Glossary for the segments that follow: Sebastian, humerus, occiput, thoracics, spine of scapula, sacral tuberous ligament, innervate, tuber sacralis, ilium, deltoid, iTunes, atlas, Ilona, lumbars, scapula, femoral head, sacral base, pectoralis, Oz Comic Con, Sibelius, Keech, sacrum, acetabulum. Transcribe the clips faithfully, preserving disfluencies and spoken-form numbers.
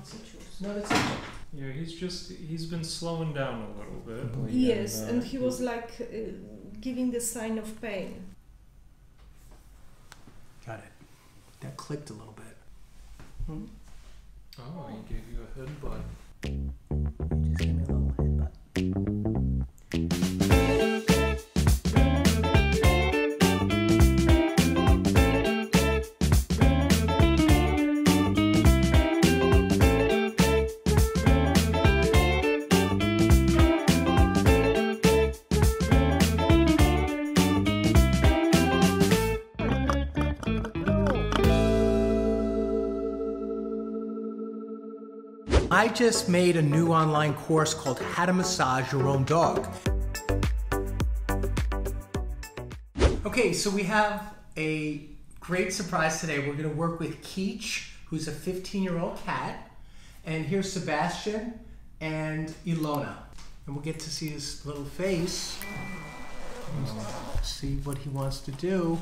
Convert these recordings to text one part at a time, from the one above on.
wants to choose. No, that's okay. Yeah, he's just, he's been slowing down a little bit. Mm-hmm. Yes, and, uh, and he was like uh, giving the sign of pain. Got it. That clicked a little bit. Hmm? Oh, he gave you a headbutt. He just gave me a little headbutt. I just made a new online course called How to Massage Your Own Dog. Okay, so we have a great surprise today. We're gonna work with Keech, who's a fifteen year old cat. And here's Sebastian and Ilona. And we'll get to see his little face. Let's see what he wants to do.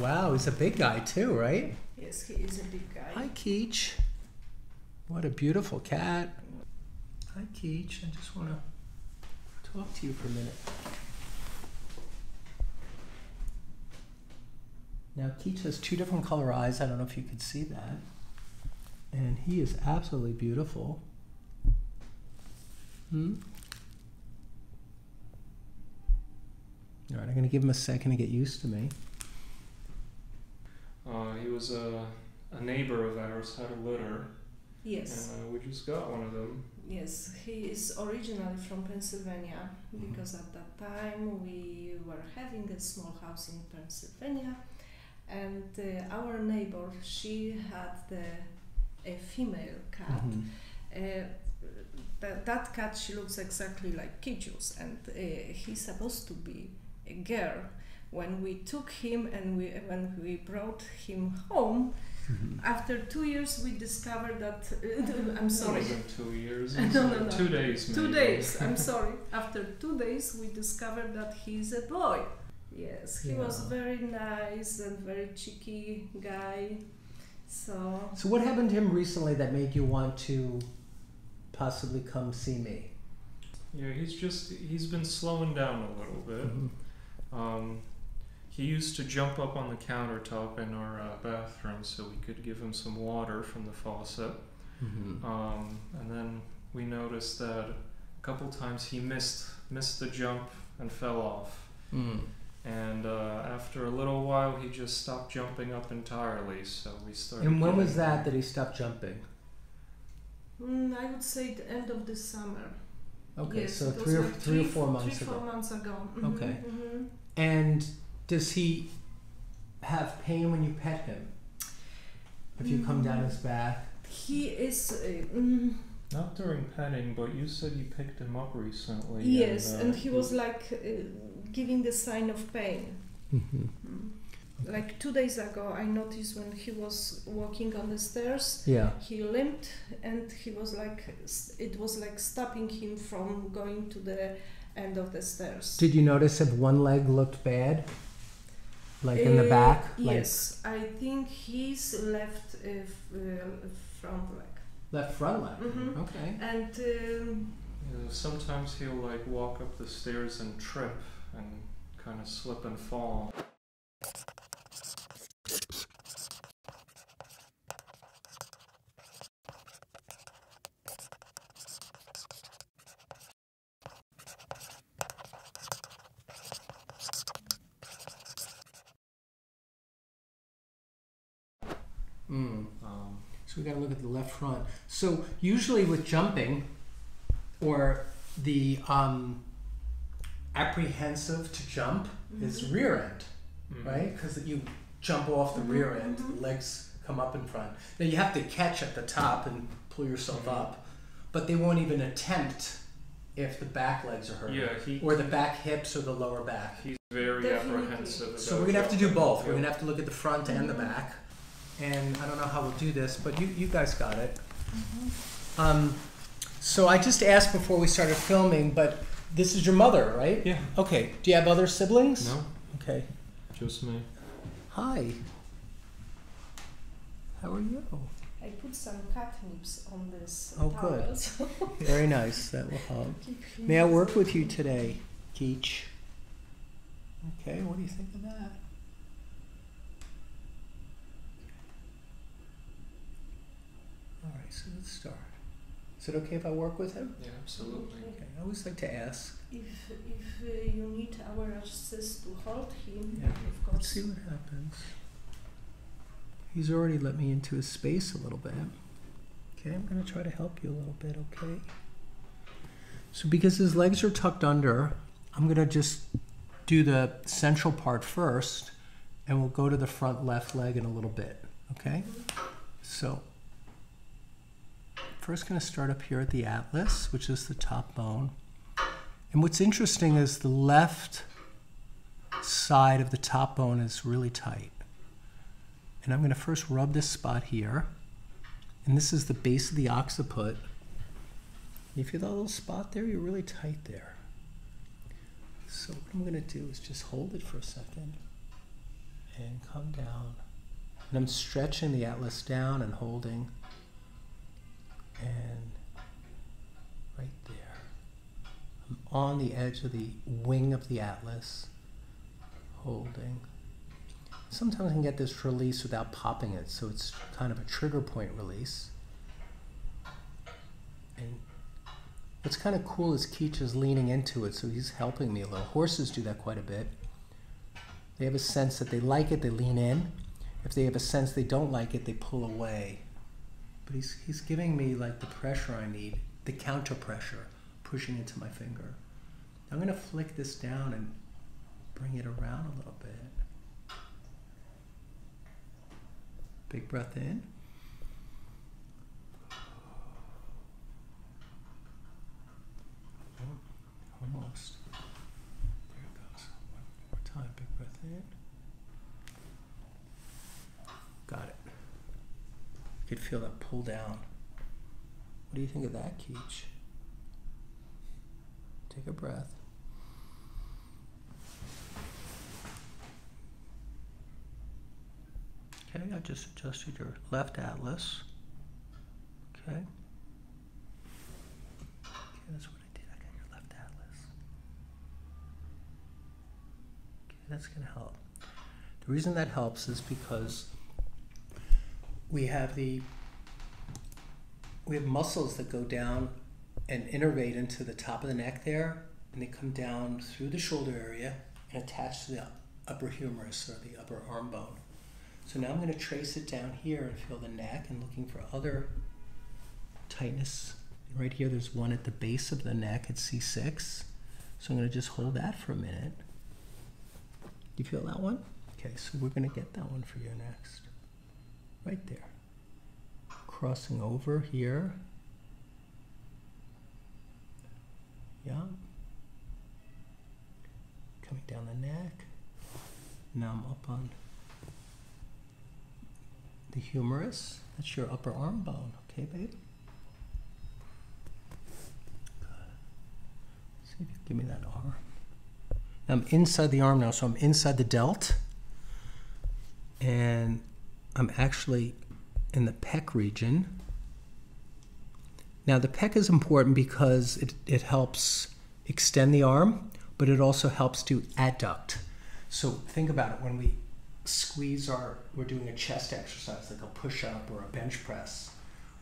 Wow, he's a big guy too, right? Yes, he is a big guy. Hi, Keech. What a beautiful cat. Hi, Keech. I just want to talk to you for a minute. Now, Keech has two different color eyes. I don't know if you could see that. And he is absolutely beautiful. Hmm? All right, I'm going to give him a second to get used to me. Uh, he was a, a neighbor of ours, had a litter. Yes. And uh, we just got one of them. Yes, he is originally from Pennsylvania, because mm-hmm. at that time we were having a small house in Pennsylvania, and uh, our neighbor, she had the, a female cat. Mm-hmm. uh, th that cat, she looks exactly like Keech, and uh, he's supposed to be a girl. When we took him and we, when we brought him home, mm-hmm. after two years we discovered that, uh, I'm sorry. It wasn't two years, it was no, no, no. two days maybe. Two days, I'm sorry. After two days we discovered that he's a boy. Yes, he yeah. was very nice and very cheeky guy. So, so what happened to him recently that made you want to possibly come see me? Yeah, he's just, he's been slowing down a little bit. Mm-hmm. um, He used to jump up on the countertop in our uh, bathroom so we could give him some water from the faucet. Mm-hmm. um, and then we noticed that a couple times he missed missed the jump and fell off. Mm. And uh, after a little while, he just stopped jumping up entirely. So we started. And when was that that he stopped jumping? Mm, I would say the end of the summer. Okay, yes, so three or, like three, three or four months three, ago. Three, four months ago. Mm-hmm, okay, mm-hmm. and. Does he have pain when you pet him? If you come down his back? He is... Uh, mm. Not during petting, but you said you picked him up recently. Yes, and, uh, and he was like uh, giving the sign of pain. Mm-hmm. mm. Okay. Like two days ago, I noticed when he was walking on the stairs, yeah. he limped and he was like, it was like stopping him from going to the end of the stairs. Did you notice if one leg looked bad? Like in the back? Uh, like yes, I think he's left uh, uh, front leg. Left front leg? Mm-hmm. Okay. And um, you know, sometimes he'll like walk up the stairs and trip and kind of slip and fall. Mm. Um, so we got to look at the left front. So usually with jumping or the um, apprehensive to jump mm-hmm. is rear end, mm-hmm. right? Because you jump off the mm-hmm. rear end, the legs come up in front. Now you have to catch at the top and pull yourself mm-hmm. up, but they won't even attempt if the back legs are hurting, yeah, he, or the back hips or the lower back. He's very Definitely. apprehensive. About so we're going to have to do both. Yep. We're going to have to look at the front mm-hmm. and the back. And I don't know how we'll do this, but you, you guys got it. Mm-hmm. um, so I just asked before we started filming, but this is your mother, right? Yeah. Okay. Do you have other siblings? No. Okay. Just me. Hi. How are you? I put some catnips on this oh, towel. Good. So very nice. That will help. May I work with you today, Geach? Okay, what do you think of that? All right, so let's start. Is it okay if I work with him? Yeah, absolutely. Okay, I always like to ask. If, if uh, you need our assist to hold him, yeah. Of course. Let's see what happens. He's already let me into his space a little bit. Okay, I'm going to try to help you a little bit, okay? So because his legs are tucked under, I'm going to just do the central part first, and we'll go to the front left leg in a little bit, okay? So first going to start up here at the atlas, which is the top bone. And what's interesting is the left side of the top bone is really tight. And I'm going to first rub this spot here. And this is the base of the occiput. You feel that little spot there? You're really tight there. So what I'm going to do is just hold it for a second and come down. And I'm stretching the atlas down and holding. And right there. I'm on the edge of the wing of the atlas, holding. Sometimes I can get this release without popping it, so it's kind of a trigger point release. And what's kind of cool is Keach is leaning into it, so he's helping me a little. Horses do that quite a bit. They have a sense that they like it, they lean in. If they have a sense they don't like it, they pull away. But he's, he's giving me like the pressure I need, the counter pressure, pushing into my finger. I'm gonna flick this down and bring it around a little bit. Big breath in. Oh, almost. There it goes. One more time. Big breath in. Got it. You could feel that pull down. What do you think of that, Keach? Take a breath. Okay, I just adjusted your left atlas. Okay. Okay, that's what I did. I got your left atlas. Okay, that's going to help. The reason that helps is because we have the we have muscles that go down and innervate into the top of the neck there, and they come down through the shoulder area and attach to the upper humerus or the upper arm bone. So now I'm going to trace it down here and feel the neck and looking for other tightness. Right here, there's one at the base of the neck at C six. So I'm going to just hold that for a minute. Do you feel that one? Okay, so we're going to get that one for you next. Right there. Crossing over here. Yeah. Coming down the neck. Now I'm up on the humerus, that's your upper arm bone, okay, babe? Good. See if you give me that arm. Now I'm inside the arm now, so I'm inside the delt, and I'm actually in the pec region. Now the pec is important because it, it helps extend the arm, but it also helps to adduct. So think about it, when we squeeze our, we're doing a chest exercise like a push-up or a bench press,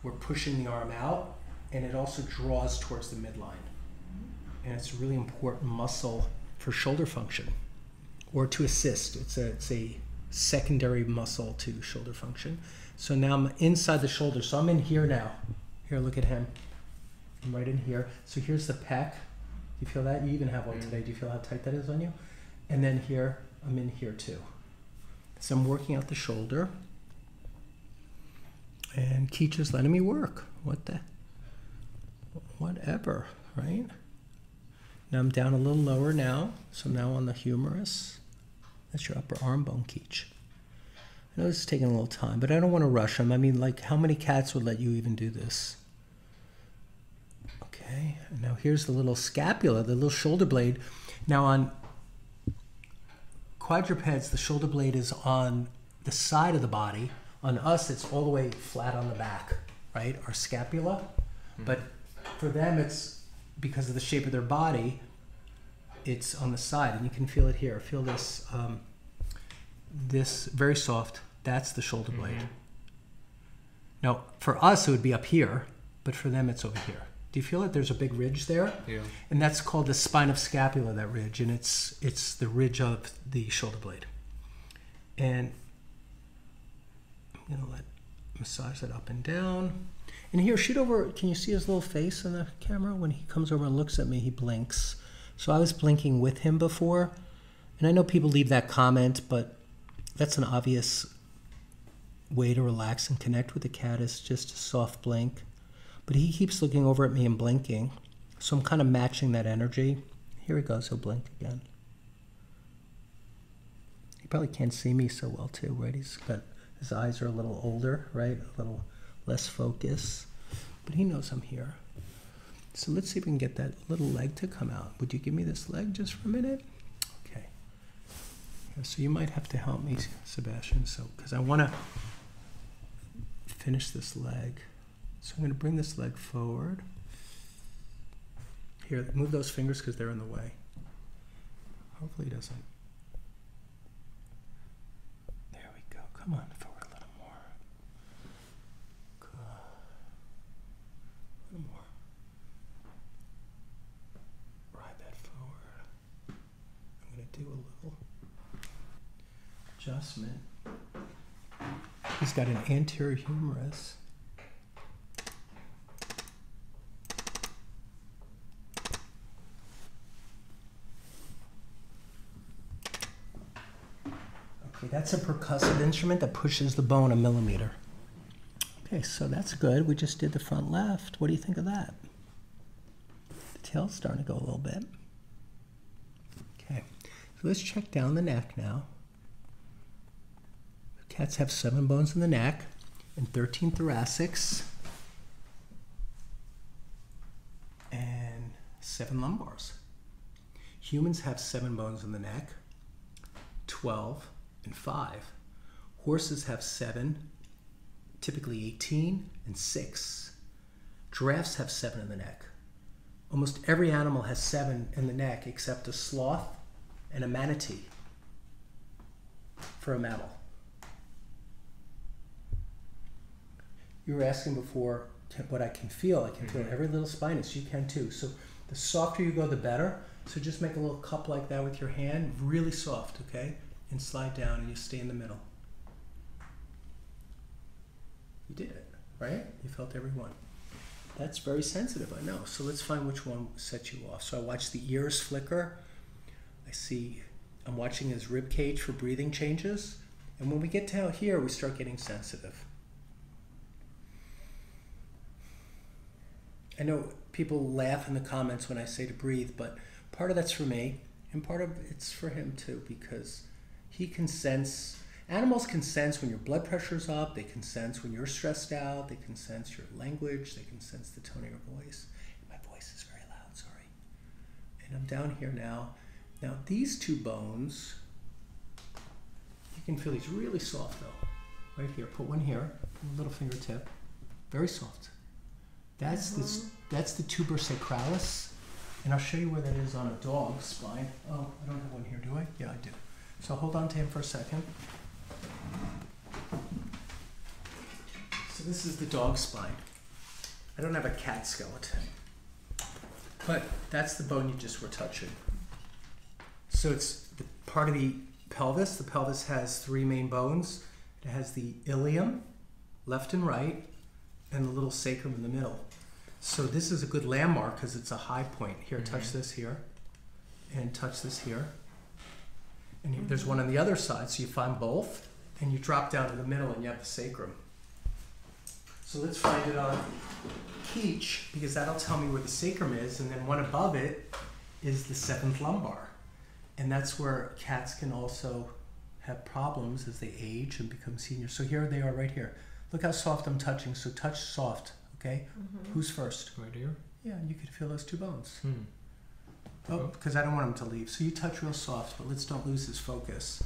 we're pushing the arm out and it also draws towards the midline, and it's a really important muscle for shoulder function or to assist. It's a, it's a secondary muscle to shoulder function. So now I'm inside the shoulder, so I'm in here now. Here, look at him. I'm right in here. So here's the pec. Do you feel that? You even have one today. Do you feel how tight that is on you? And then here, I'm in here too. So I'm working out the shoulder, and Keach is letting me work. What the, whatever, right? Now I'm down a little lower now, so I'm now on the humerus. That's your upper arm bone, Keach. I know this is taking a little time, but I don't want to rush him. I mean, like, how many cats would let you even do this? Okay, and now here's the little scapula, the little shoulder blade. Now on quadrupeds, the shoulder blade is on the side of the body, On us, it's all the way flat on the back, right? Our scapula. Mm-hmm. But for them, it's because of the shape of their body, it's on the side. And you can feel it here. Feel this, um, this very soft. That's the shoulder blade. Mm-hmm. Now, for us, it would be up here, but for them, it's over here. Do you feel it? There's a big ridge there. Yeah. And that's called the spine of scapula, that ridge. And it's, it's the ridge of the shoulder blade. And I'm going to let massage that up and down. And here, shoot over. Can you see his little face in the camera? When he comes over and looks at me, he blinks. So I was blinking with him before. And I know people leave that comment, but that's an obvious way to relax and connect with the cat is just a soft blink. But he keeps looking over at me and blinking. So I'm kind of matching that energy. Here he goes, he'll blink again. He probably can't see me so well too, right? He's got, his eyes are a little older, right? A little less focus, but he knows I'm here. So let's see if we can get that little leg to come out. Would you give me this leg just for a minute? Okay. Yeah, so you might have to help me, Sebastian, so, because I want to finish this leg. So I'm going to bring this leg forward. Here, move those fingers because they're in the way. Hopefully it doesn't. There we go. Come on, forward a little more. Good. A little more. Ride that forward. I'm going to do a little adjustment. He's got an anterior humerus. That's a percussive instrument that pushes the bone a millimeter. Okay, so that's good. We just did the front left. What do you think of that? The tail's starting to go a little bit. Okay, so let's check down the neck now. Cats have seven bones in the neck and thirteen thoracics and seven lumbars. Humans have seven bones in the neck, twelve. And five. Horses have seven, typically eighteen, and six. Giraffes have seven in the neck. Almost every animal has seven in the neck except a sloth and a manatee for a mammal. You were asking before what I can feel. I can feel every little spinus. You can too. So the softer you go, the better. So just make a little cup like that with your hand, really soft, okay? And slide down and you stay in the middle. You did it, right? You felt every one. That's very sensitive, I know. So let's find which one sets you off. So I watch the ears flicker. I see, I'm watching his rib cage for breathing changes. And when we get to out here, we start getting sensitive. I know people laugh in the comments when I say to breathe, but part of that's for me and part of it's for him too, because he can sense, animals can sense when your blood pressure's up, they can sense when you're stressed out, they can sense your language, they can sense the tone of your voice. My voice is very loud, sorry. And I'm down here now. Now these two bones, you can feel these really soft though. Right here, put one here, put a little fingertip, very soft. That's, mm-hmm. this, that's the tuber sacralis, and I'll show you where that is on a dog's spine. Oh, I don't have one here, do I? Yeah, I do. So hold on to him for a second. So this is the dog spine. I don't have a cat skeleton, but that's the bone you just were touching. So it's the part of the pelvis. The pelvis has three main bones. It has the ilium, left and right, and the little sacrum in the middle. So this is a good landmark because it's a high point. Here, mm-hmm. touch this here, and touch this here. And there's one on the other side, so you find both, and you drop down to the middle, and you have the sacrum. So let's find it on each, because that'll tell me where the sacrum is, and then one above it is the seventh lumbar. And that's where cats can also have problems as they age and become senior. So here they are right here. Look how soft I'm touching, so touch soft, okay? Mm-hmm. Who's first? Right here? Yeah, you can feel those two bones. Hmm. Oh, because I don't want him to leave. So you touch real soft, but let's don't lose his focus.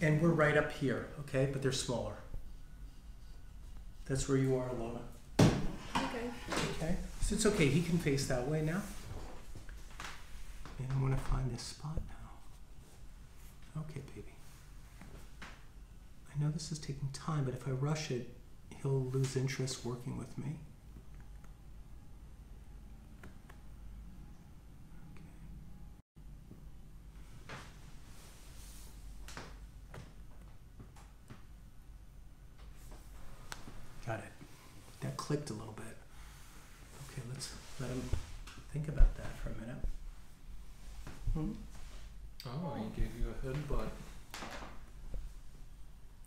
and we're right up here, okay? But they're smaller. That's where you are, Ilona. Okay. Okay. So it's okay. He can face that way now. And I want to find this spot now. Okay, baby. I know this is taking time, but if I rush it, he'll lose interest working with me. Clicked a little bit. Okay, let's let him think about that for a minute. Hmm? Oh, he gave you a headbutt.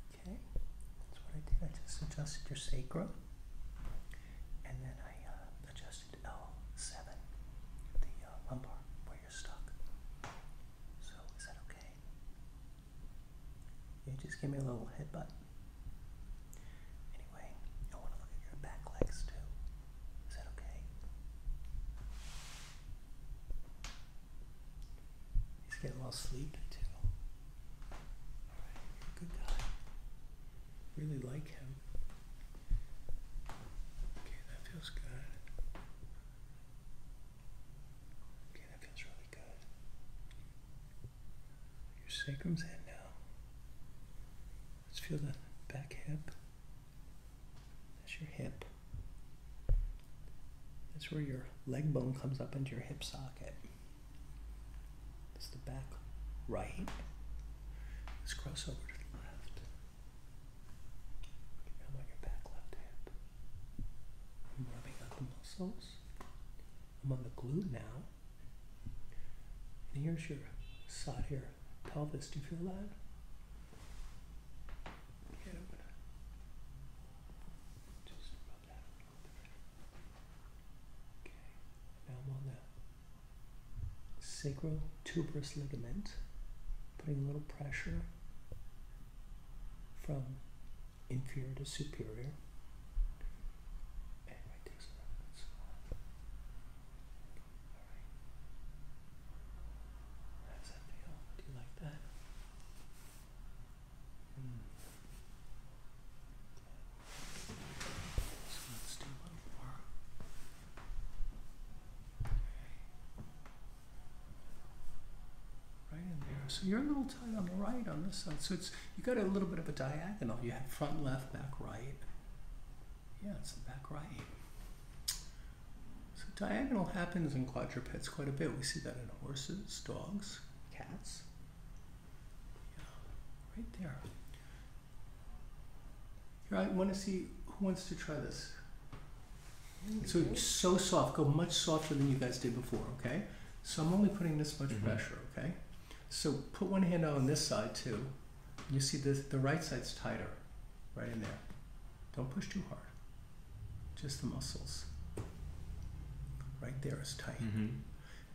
Okay, that's what I did. I just adjusted your sacrum, and then I uh, adjusted L seven, the uh, lumbar where you're stuck. So is that okay? You just give me a little headbutt. Get a little sleep too. All right, you're a good guy. Really like him. Okay, that feels good. Okay, that feels really good. Your sacrum's in now. Let's feel the back hip. That's your hip. That's where your leg bone comes up into your hip socket. It's the back right. Let's cross over to the left. Now on your back left hip. I'm rubbing up the muscles. I'm on the glute now. And here's your side here, pelvis. Do you feel that? Yeah, I'm gonna just rub that a little bit. Okay. Now I'm on the sacral tuberous ligament, putting a little pressure from inferior to superior. And right there, so that's fine. All right. How does that feel? Do you like that? Mm. So let's do one more. So you're a little tight on the right on this side. So it's you got a little bit of a diagonal. You have front left, back right. Yeah, it's the back right. So diagonal happens in quadrupeds quite a bit. We see that in horses, dogs, cats. Yeah, right there. Here, I want to see who wants to try this. So it's so soft. Go much softer than you guys did before, okay? So I'm only putting this much mm-hmm. pressure, okay? So put one hand out on this side too. You see this, the right side's tighter, right in there. Don't push too hard, just the muscles. Right there is tight. Mm-hmm.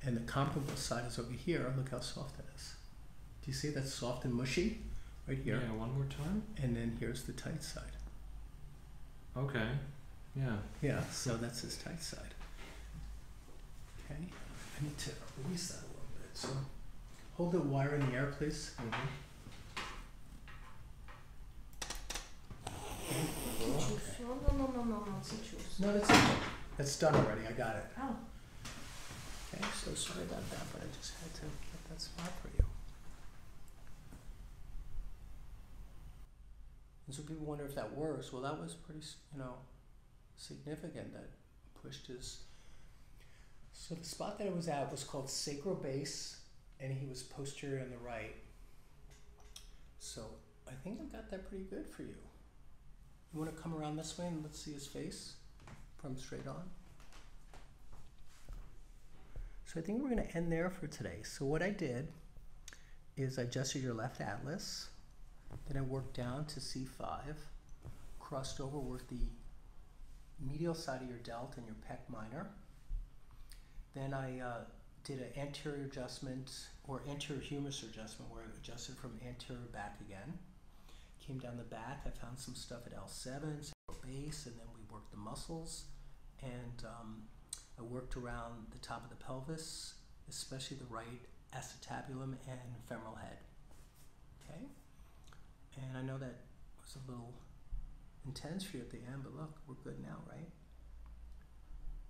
And the comparable side is over here. Look how soft that is. Do you see that's soft and mushy? Right here. Yeah, one more time. And then here's the tight side. Okay, yeah. Yeah, so that's his tight side. Okay, I need to release that a little bit. So. Hold the wire in the air, please. Mm-hmm. Okay. No, no, no, no, no, no. No, that's okay. That's done already. I got it. Oh. Okay. So sorry about that, but I just had to get that spot for you. And so people wonder if that works. Well, that was pretty, you know, significant. That pushed his. So the spot that it was at was called sacral base. And he was posterior on the right. So I think I've got that pretty good for you. You want to come around this way and let's see his face from straight on? So I think we're going to end there for today. So what I did is I adjusted your left atlas. Then I worked down to C five. Crossed over with the medial side of your delt and your pec minor. Then I... Uh, did an anterior adjustment or anterior humerus adjustment where I adjusted from anterior back again. Came down the back, I found some stuff at L seven, sacral base, and then we worked the muscles. And um, I worked around the top of the pelvis, especially the right acetabulum and femoral head. Okay, And I know that was a little intense for you at the end, but look, we're good now, right?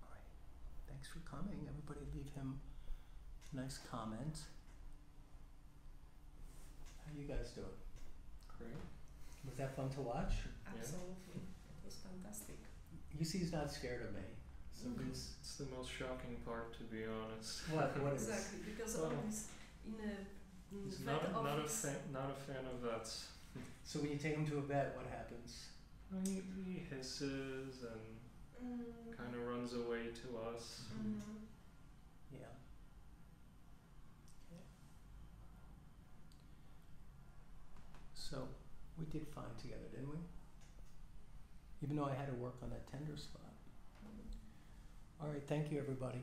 All right. Thanks for coming. Everybody leave him a nice comment. How you guys doing? Great. Was that fun to watch? Absolutely. Yeah. It was fantastic. You see, he's not scared of me. So mm-hmm. it's, it's the most shocking part, to be honest. What? What is? Exactly, because well, always in a. In he's vet not, not a fan. Not a fan of vets. So when you take him to a vet, what happens? Well, he, he hisses and mm. kind of runs away to us. Mm-hmm. Yeah. Okay. So we did fine together, didn't we? Even though I had to work on that tender spot. All right, thank you, everybody.